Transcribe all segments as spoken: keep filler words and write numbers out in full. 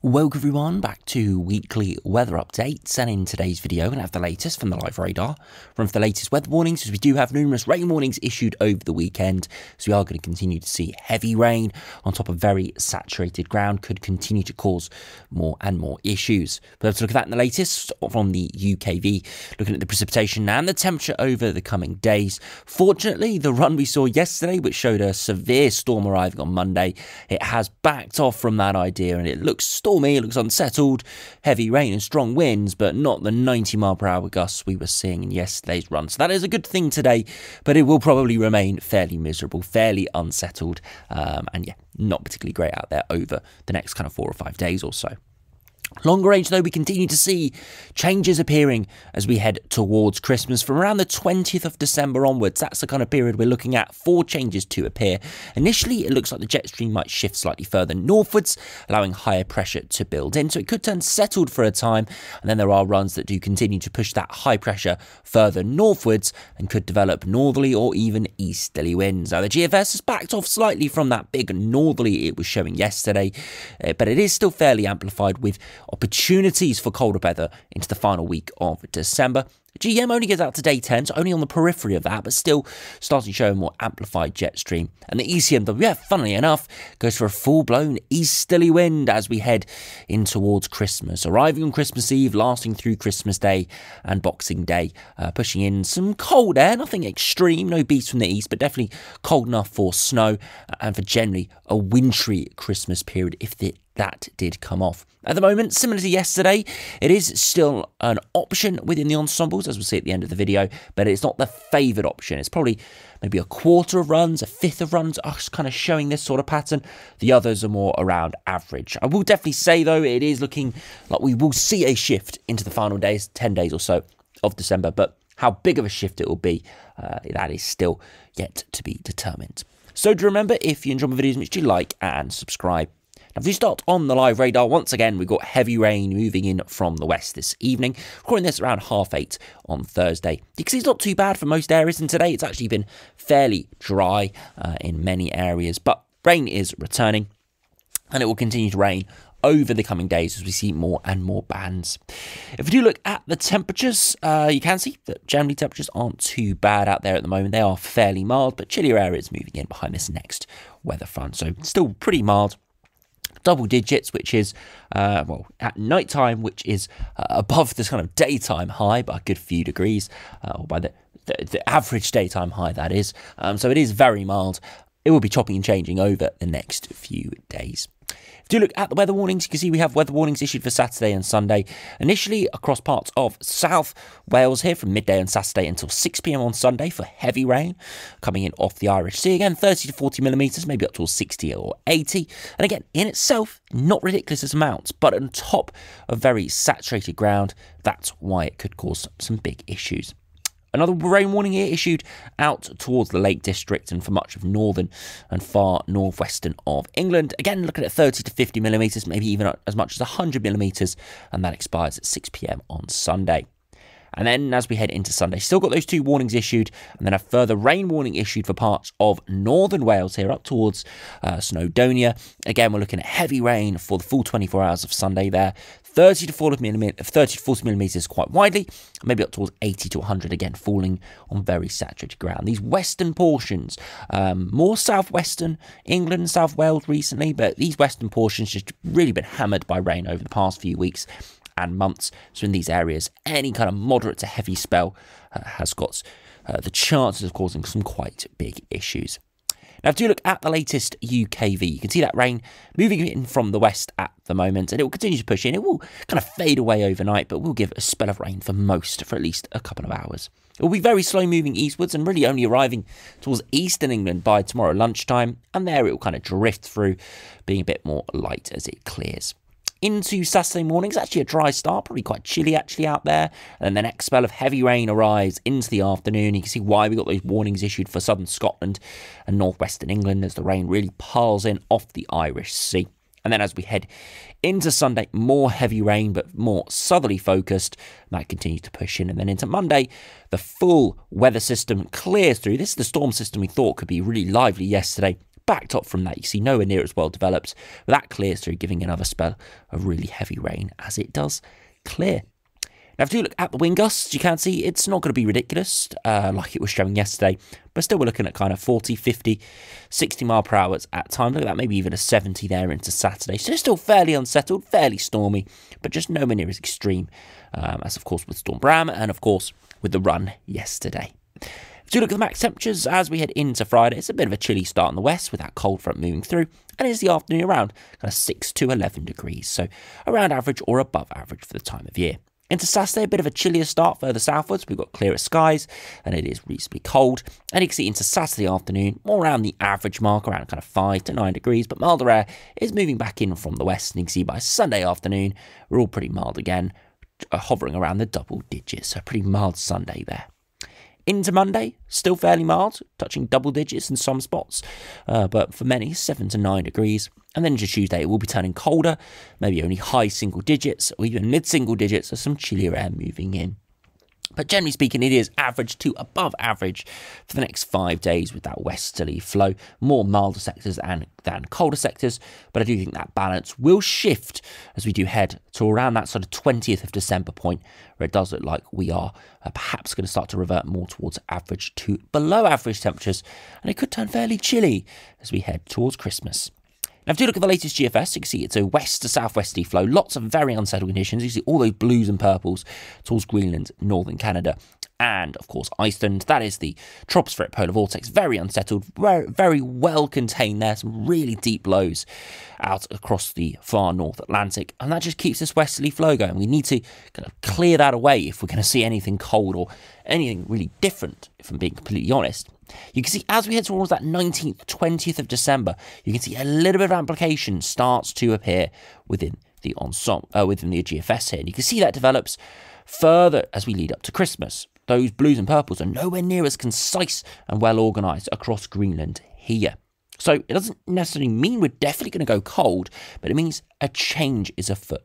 Welcome everyone back to weekly weather updates, and in today's video we're going to have the latest from the live radar, run for the latest weather warnings, as we do have numerous rain warnings issued over the weekend, so we are going to continue to see heavy rain on top of very saturated ground, could continue to cause more and more issues. But let's look at that in the latest from the U K V, looking at the precipitation and the temperature over the coming days. Fortunately, the run we saw yesterday, which showed a severe storm arriving on Monday, it has backed off from that idea and it looks stormy, it looks unsettled, heavy rain and strong winds, but not the ninety mile per hour gusts we were seeing in yesterday's run. So that is a good thing today, but it will probably remain fairly miserable, fairly unsettled, um, and yeah, not particularly great out there over the next kind of four or five days or so. Longer range though, we continue to see changes appearing as we head towards Christmas. From around the twentieth of December onwards, that's the kind of period we're looking at for changes to appear. Initially, it looks like the jet stream might shift slightly further northwards, allowing higher pressure to build in, so it could turn settled for a time, and then there are runs that do continue to push that high pressure further northwards and could develop northerly or even easterly winds. Now the G F S has backed off slightly from that big northerly it was showing yesterday, but it is still fairly amplified with opportunities for colder weather into the final week of December. G M only gets out to day ten, so only on the periphery of that, but still starting to show a more amplified jet stream. And the E C M W F, funnily enough, goes for a full-blown easterly wind as we head in towards Christmas, arriving on Christmas Eve, lasting through Christmas Day and Boxing Day, uh, pushing in some cold air, nothing extreme, no beats from the east, but definitely cold enough for snow and for generally a wintry Christmas period if the that did come off. At the moment, similar to yesterday, it is still an option within the ensembles, as we'll see at the end of the video, but it's not the favoured option. It's probably maybe a quarter of runs, a fifth of runs are kind of showing this sort of pattern. The others are more around average. I will definitely say, though, it is looking like we will see a shift into the final days, ten days or so of December, but how big of a shift it will be, uh, that is still yet to be determined. So do remember, if you enjoy my videos, make sure you like and subscribe. Now, if you start on the live radar, once again, we've got heavy rain moving in from the west this evening. Recording this around half eight on Thursday. You can see it's not too bad for most areas, and today it's actually been fairly dry uh, in many areas. But rain is returning, and it will continue to rain over the coming days as we see more and more bands. If we do look at the temperatures, uh, you can see that generally temperatures aren't too bad out there at the moment. They are fairly mild, but chillier areas moving in behind this next weather front. So still pretty mild. Double digits, which is, uh, well, at night time, which is uh, above this kind of daytime high by a good few degrees, uh, or by the, the, the average daytime high, that is. Um, so it is very mild. It will be chopping and changing over the next few days. If you look at the weather warnings, you can see we have weather warnings issued for Saturday and Sunday. Initially across parts of South Wales here from midday on Saturday until six p m on Sunday for heavy rain coming in off the Irish Sea. Again, thirty to forty millimetres, maybe up to sixty or eighty. And again, in itself, not ridiculous amounts, but on top of very saturated ground, that's why it could cause some big issues. Another rain warning here issued out towards the Lake District and for much of northern and far northwestern of England. Again, looking at thirty to fifty millimetres, maybe even as much as one hundred millimetres, and that expires at six p m on Sunday. And then as we head into Sunday, still got those two warnings issued, and then a further rain warning issued for parts of northern Wales here up towards uh, Snowdonia. Again, we're looking at heavy rain for the full twenty-four hours of Sunday there. thirty to forty millimetres quite widely, maybe up towards eighty to one hundred, again falling on very saturated ground. These western portions, um, more southwestern England, South Wales recently, but these western portions just really been hammered by rain over the past few weeks and months. So in these areas, any kind of moderate to heavy spell uh, has got uh, the chances of causing some quite big issues. Now, if you look at the latest U K V, you can see that rain moving in from the west at the moment, and it will continue to push in. It will kind of fade away overnight, but we'll give a spell of rain for most, for at least a couple of hours. It will be very slow moving eastwards and really only arriving towards eastern England by tomorrow lunchtime, and there it will kind of drift through, being a bit more light as it clears. Into Saturday morning, it's actually a dry start, probably quite chilly actually out there. And then the next spell of heavy rain arrives into the afternoon. You can see why we got those warnings issued for southern Scotland and northwestern England as the rain really piles in off the Irish Sea. And then as we head into Sunday, more heavy rain, but more southerly focused. And that continues to push in. And then into Monday, the full weather system clears through. This is the storm system we thought could be really lively yesterday, backed up from that. You see nowhere near as well developed, but that clears through, giving another spell of really heavy rain as it does clear. Now, if you look at the wind gusts, you can see it's not going to be ridiculous uh, like it was showing yesterday, but still we're looking at kind of forty, fifty, sixty mile per hour at times. Look at that, maybe even a seventy there into Saturday. So it's still fairly unsettled, fairly stormy, but just nowhere near as extreme um, as, of course, with Storm Barra and, of course, with the run yesterday. If you look at the max temperatures as we head into Friday, it's a bit of a chilly start in the west with that cold front moving through, and it's the afternoon around kind of six to eleven degrees, so around average or above average for the time of year. Into Saturday, a bit of a chillier start further southwards. We've got clearer skies and it is reasonably cold. And you can see into Saturday afternoon, more around the average mark, around kind of five to nine degrees. But milder air is moving back in from the west. And you can see by Sunday afternoon, we're all pretty mild again, uh, hovering around the double digits. So pretty mild Sunday there. Into Monday, still fairly mild, touching double digits in some spots. Uh, but for many, seven to nine degrees. And then into Tuesday, it will be turning colder, maybe only high single digits or even mid-single digits, so some chillier air moving in. But generally speaking, it is average to above average for the next five days with that westerly flow. More milder sectors and than colder sectors, but I do think that balance will shift as we do head to around that sort of twentieth of December point, where it does look like we are uh, perhaps going to start to revert more towards average to below average temperatures, and it could turn fairly chilly as we head towards Christmas. Now, if you look at the latest G F S, you can see it's a west to southwesterly flow, lots of very unsettled conditions. You see all those blues and purples towards Greenland, northern Canada, and, of course, Iceland. That is the tropospheric polar vortex, very unsettled, very, very well contained there, some really deep lows out across the far North Atlantic, and that just keeps this westerly flow going. We need to kind of clear that away if we're going to see anything cold or anything really different, if I'm being completely honest. You can see as we head towards that nineteenth, twentieth of December, you can see a little bit of amplification starts to appear within the ensemble, uh, within the G F S here. And you can see that develops further as we lead up to Christmas. Those blues and purples are nowhere near as concise and well organised across Greenland here. So it doesn't necessarily mean we're definitely going to go cold, but it means a change is afoot.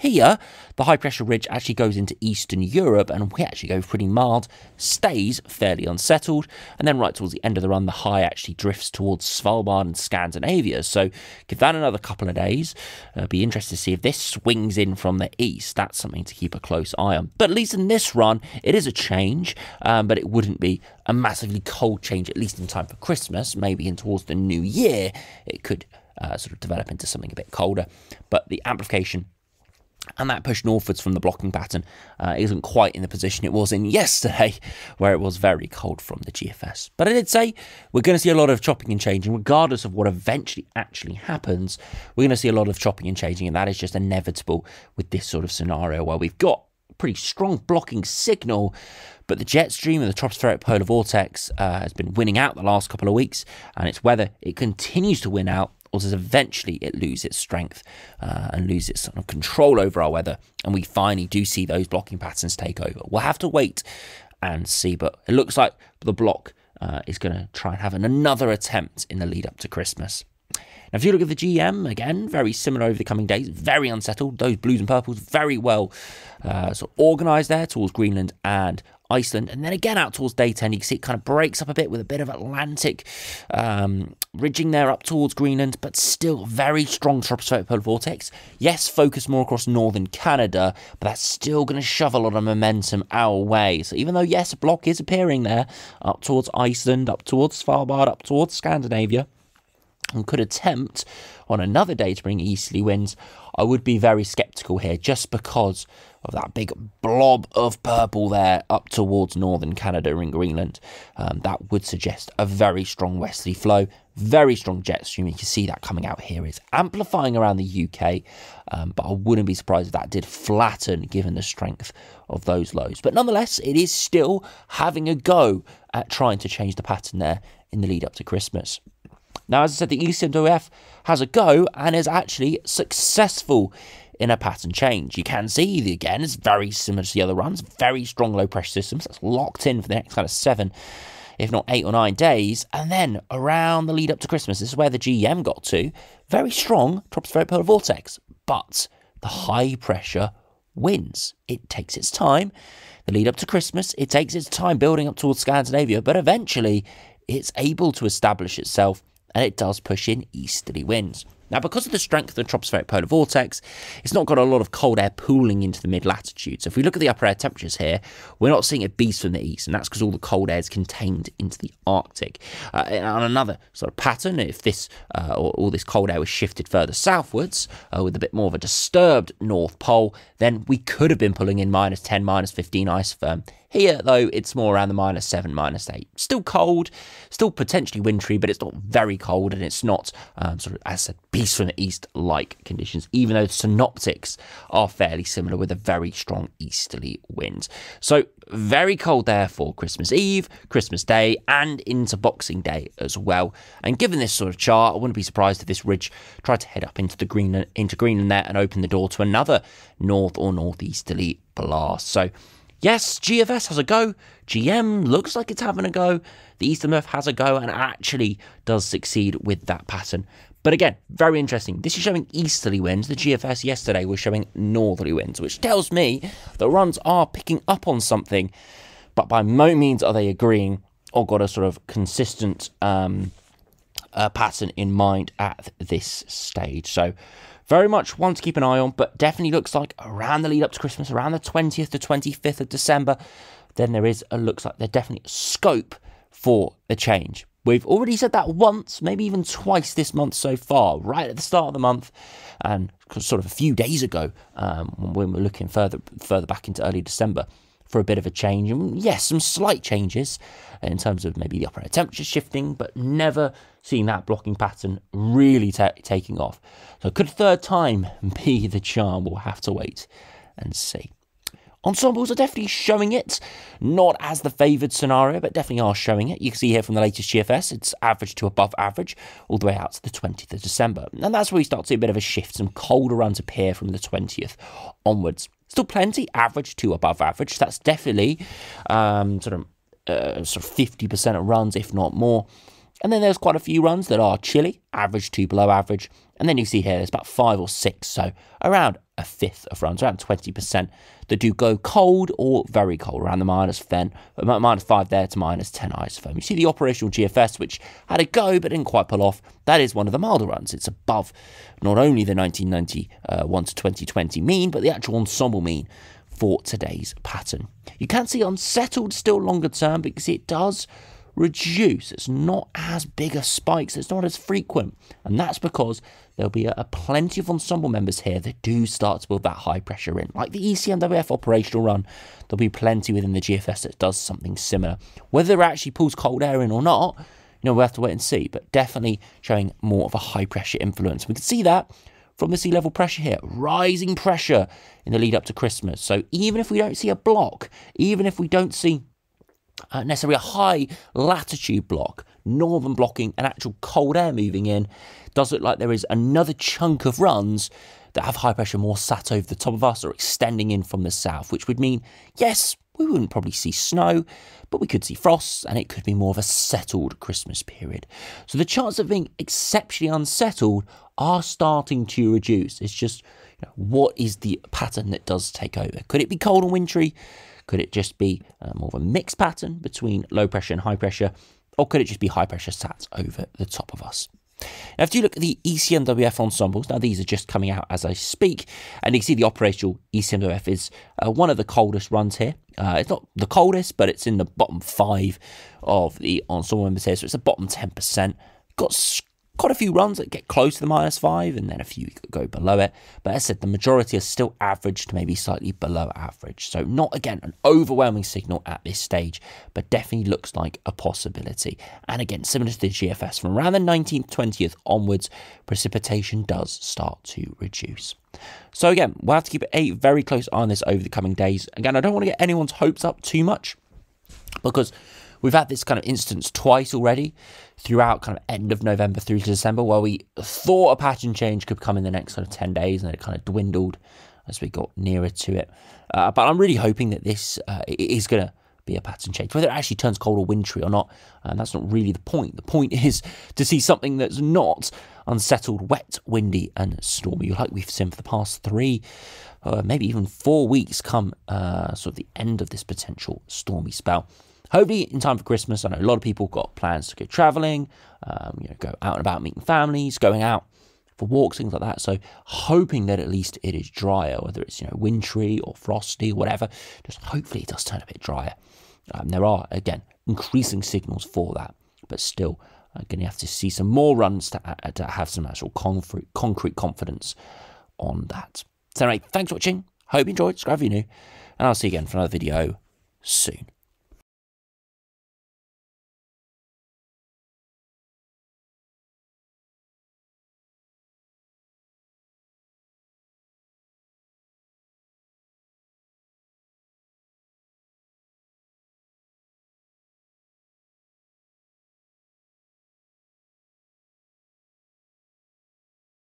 Here, the high-pressure ridge actually goes into Eastern Europe, and we actually go pretty mild, stays fairly unsettled, and then right towards the end of the run, the high actually drifts towards Svalbard and Scandinavia. So give that another couple of days. Uh, be interested to see if this swings in from the east. That's something to keep a close eye on. But at least in this run, it is a change, um, but it wouldn't be a massively cold change, at least in time for Christmas. Maybe in towards the new year, it could uh, sort of develop into something a bit colder. But the amplification and that push northwards from the blocking pattern uh, isn't quite in the position it was in yesterday, where it was very cold from the G F S. But I did say we're going to see a lot of chopping and changing, regardless of what eventually actually happens. We're going to see a lot of chopping and changing, and that is just inevitable with this sort of scenario where we've got a pretty strong blocking signal, but the jet stream and the tropospheric polar vortex uh, has been winning out the last couple of weeks, and it's whether it continues to win out, or does eventually it lose its strength uh, and lose its sort of control over our weather, and we finally do see those blocking patterns take over. We'll have to wait and see, but it looks like the block uh, is going to try and have an, another attempt in the lead up to Christmas. Now, if you look at the G M, again, very similar over the coming days, very unsettled. Those blues and purples very well uh, sort of organised there towards Greenland and Iceland. And then again out towards day ten, you can see it kind of breaks up a bit with a bit of Atlantic um, ridging there up towards Greenland, but still very strong tropospheric polar vortex. Yes, focus more across northern Canada, but that's still going to shove a lot of momentum our way. So even though, yes, a block is appearing there up towards Iceland, up towards Svalbard, up towards Scandinavia, and could attempt on another day to bring easterly winds, I would be very sceptical here just because of that big blob of purple there up towards northern Canada and Greenland. Um, that would suggest a very strong westerly flow, very strong jet stream. You can see that coming out here is amplifying around the U K, um, but I wouldn't be surprised if that did flatten given the strength of those lows. But nonetheless, it is still having a go at trying to change the pattern there in the lead up to Christmas. Now, as I said, the E C M W F has a go and is actually successful in a pattern change. You can see, again, it's very similar to the other runs, very strong low-pressure systems. That's locked in for the next kind of seven, if not eight or nine days. And then around the lead up to Christmas, this is where the G M got to. Very strong tropospheric polar vortex, but the high-pressure wins. It takes its time. The lead up to Christmas, it takes its time building up towards Scandinavia, but eventually it's able to establish itself and it does push in easterly winds. Now, because of the strength of the tropospheric polar vortex, it's not got a lot of cold air pooling into the mid-latitudes. So if we look at the upper air temperatures here, we're not seeing a beast from the east, and that's because all the cold air is contained into the Arctic. Uh, and on another sort of pattern, if this uh, or all this cold air was shifted further southwards uh, with a bit more of a disturbed north pole, then we could have been pulling in minus ten, minus fifteen ice firm. Here, though, it's more around the minus seven, minus eight. Still cold, still potentially wintry, but it's not very cold, and it's not um, sort of, as I said, beast from the east-like conditions, even though the synoptics are fairly similar with a very strong easterly wind. So very cold there for Christmas Eve, Christmas Day, and into Boxing Day as well. And given this sort of chart, I wouldn't be surprised if this ridge tried to head up into the Greenland, into Greenland there and open the door to another north or northeasterly blast. So yes, G F S has a go, G M looks like it's having a go, the E C M W F has a go and actually does succeed with that pattern. But again, very interesting. This is showing easterly winds. The G F S yesterday was showing northerly winds, which tells me that runs are picking up on something, but by no means are they agreeing or got a sort of consistent um, uh, pattern in mind at this stage. So very much one to keep an eye on, but definitely looks like around the lead up to Christmas, around the twentieth to twenty-fifth of December, then there is, a looks like there's definitely scope for a change. We've already said that once, maybe even twice this month so far, right at the start of the month, and sort of a few days ago um, when we're looking further, further back into early December for a bit of a change. And yes, some slight changes in terms of maybe the upper air temperature shifting, but never seeing that blocking pattern really ta taking off. So could a third time be the charm? We'll have to wait and see. Ensembles are definitely showing it, not as the favoured scenario, but definitely are showing it. You can see here from the latest G F S, it's average to above average, all the way out to the twentieth of December. And that's where we start to see a bit of a shift, some colder runs appear from the twentieth onwards. Still plenty, average to above average. That's definitely um, sort of uh, sort of fifty percent of runs, if not more. And then there's quite a few runs that are chilly, average to below average. And then you see here, there's about five or six, so around a fifth of runs, around twenty percent that do go cold or very cold, around the minus five there to minus ten ice firm. You see the operational G F S, which had a go but didn't quite pull off. That is one of the milder runs. It's above not only the nineteen ninety-one to twenty twenty mean, but the actual ensemble mean for today's pattern. You can see unsettled still longer term because it does reduce. It's not as big a spikes, it's not as frequent, and that's because there'll be a, a plenty of ensemble members here that do start to build that high pressure in, like the E C M W F operational run. There'll be plenty within the G F S that does something similar. Whether it actually pulls cold air in or not, you know, we'll have to wait and see, but definitely showing more of a high pressure influence. We can see that from the sea level pressure here, rising pressure in the lead up to Christmas. So even if we don't see a block, even if we don't see Uh, necessarily a high latitude block, northern blocking and actual cold air moving in, it does look like there is another chunk of runs that have high pressure more sat over the top of us or extending in from the south, which would mean, yes, we wouldn't probably see snow, but we could see frosts, and it could be more of a settled Christmas period. So the chance of being exceptionally unsettled are starting to reduce. It's just, you know, what is the pattern that does take over? Could it be cold and wintry? Could it just be uh, more of a mixed pattern between low pressure and high pressure? Or could it just be high pressure sat over the top of us? Now, if you look at the E C M W F ensembles, now these are just coming out as I speak, and you can see the operational E C M W F is uh, one of the coldest runs here. Uh, it's not the coldest, but it's in the bottom five of the ensemble members here, so it's the bottom ten percent. Got quite a few runs that get close to the minus five, and then a few go below it. But as I said, the majority are still average to maybe slightly below average. So not, again, an overwhelming signal at this stage, but definitely looks like a possibility. And again, similar to the G F S, from around the nineteenth, twentieth onwards, precipitation does start to reduce. So again, we'll have to keep a very close eye on this over the coming days. Again, I don't want to get anyone's hopes up too much, because we've had this kind of instance twice already throughout kind of end of November through to December, where we thought a pattern change could come in the next sort of ten days, and it kind of dwindled as we got nearer to it. Uh, but I'm really hoping that this uh, is going to be a pattern change. Whether it actually turns cold or wintry or not, and that's not really the point. The point is to see something that's not unsettled, wet, windy and stormy, like we've seen for the past three, uh, maybe even four weeks come uh, sort of the end of this potential stormy spell. hopefully in time for Christmas. I know a lot of people got plans to go traveling, um, you know, go out and about meeting families, going out for walks, things like that. So hoping that at least it is drier, whether it's, you know, wintry or frosty or whatever, just hopefully it does turn a bit drier. Um, there are, again, increasing signals for that, but still uh, going to have to see some more runs to, uh, to have some actual concrete, concrete confidence on that. So anyway, thanks for watching. Hope you enjoyed. Subscribe if you're new, and I'll see you again for another video soon.